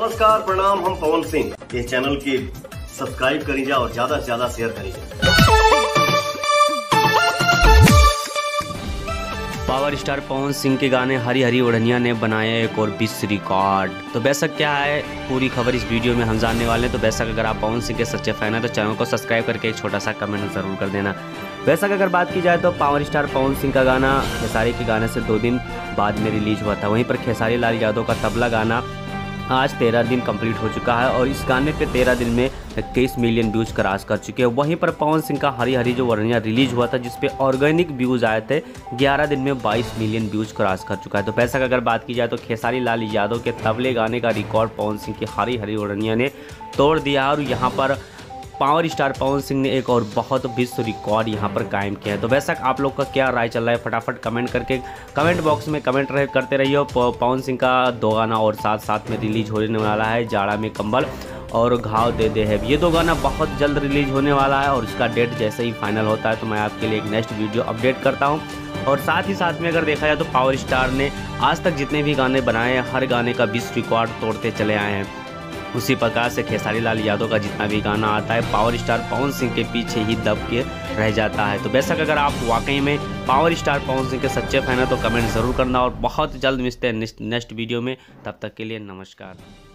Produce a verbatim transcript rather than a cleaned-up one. नमस्कार प्रणाम, हम पवन सिंह। ये चैनल के सब्सक्राइब करी जा और ज्यादा से ज्यादा शेयर करी जा। पावर स्टार पवन सिंह के गाने हरी हरी ओढनिया ने बनाए एक और विश्व रिकॉर्ड। तो बेशक क्या है पूरी खबर इस वीडियो में हम जानने वाले हैं। तो बेशक अगर आप पवन सिंह के सच्चे फैन हैं तो चैनल को सब्सक्राइब करके एक छोटा सा कमेंट जरूर कर देना। वैसा अगर बात की जाए तो पावर स्टार पवन सिंह का गाना खेसारी के गाने से दो दिन बाद में रिलीज हुआ था। वहीं पर खेसारी लाल यादव का तबला गाना आज तेरह दिन कंप्लीट हो चुका है और इस गाने पे तेरह दिन में इक्कीस मिलियन व्यूज़ क्रॉस कर चुके हैं। वहीं पर पवन सिंह का हरी हरी जो ओढनिया रिलीज हुआ था जिसपे ऑर्गेनिक व्यूज़ आए थे, ग्यारह दिन में बाईस मिलियन व्यूज़ क्रॉस कर चुका है। तो पैसा अगर बात की जाए तो खेसारी लाल यादव के तबले गाने का रिकॉर्ड पवन सिंह की हरी हरी ओढनिया ने तोड़ दिया और यहाँ पर पावर स्टार पवन सिंह ने एक और बहुत विश्व रिकॉर्ड यहां पर कायम किया है। तो वैसा आप लोग का क्या राय चल रहा है फटाफट कमेंट करके कमेंट बॉक्स में कमेंट रह करते रहिए। पवन सिंह का दो गाना और साथ साथ में रिलीज होने वाला है, जाड़ा में कंबल और घाव दे दे है। ये दो गाना बहुत जल्द रिलीज होने वाला है और इसका डेट जैसे ही फाइनल होता है तो मैं आपके लिए एक नेक्स्ट वीडियो अपडेट करता हूँ। और साथ ही साथ में अगर देखा जाए तो पावर स्टार ने आज तक जितने भी गाने बनाए हैं हर गाने का विश्व रिकॉर्ड तोड़ते चले आए हैं। उसी प्रकार से खेसारी लाल यादव का जितना भी गाना आता है पावर स्टार पवन सिंह के पीछे ही दब के रह जाता है। तो बेशक अगर आप वाकई में पावर स्टार पवन सिंह के सच्चे फैन हैं तो कमेंट ज़रूर करना और बहुत जल्द मिलते हैं नेक्स्ट वीडियो में। तब तक के लिए नमस्कार।